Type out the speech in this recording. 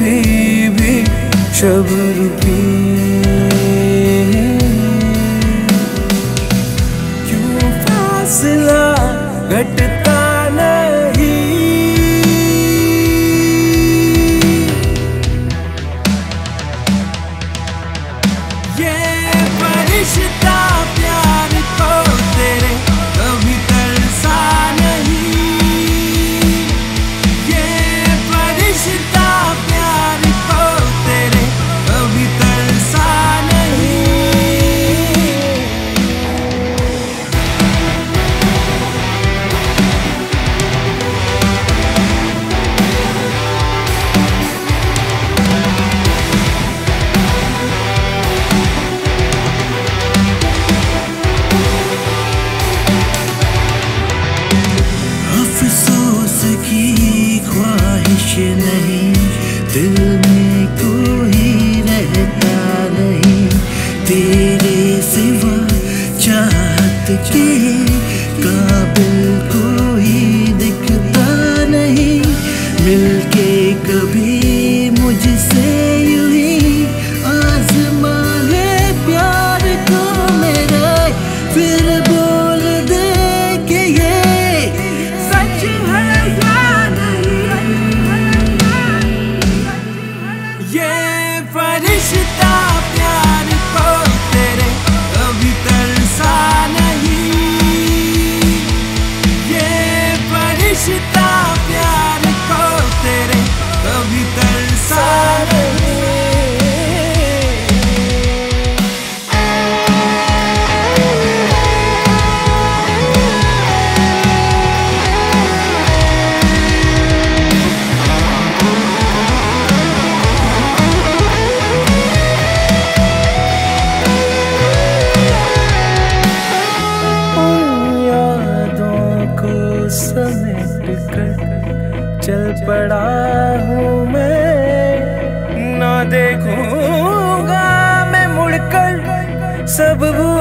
भी शब रुपी क्यों फासला घटता नहीं, दिल में कोई रहता नहीं, तेरे सिवा चाहत के काबिल कोई दिखता नहीं। मिलके कभी मुझसे यूं ही आजमा ले प्यार को मेरे, फिर बोल दे कि ये सच है रिश्ता प्यार को तेरे कभी तरसा नहीं, ये रिश्ता प्यार को तेरे कभी तरसा नहीं। समेट कर चल पड़ा हूँ मैं, ना देखूंगा मैं मुड़कर सब।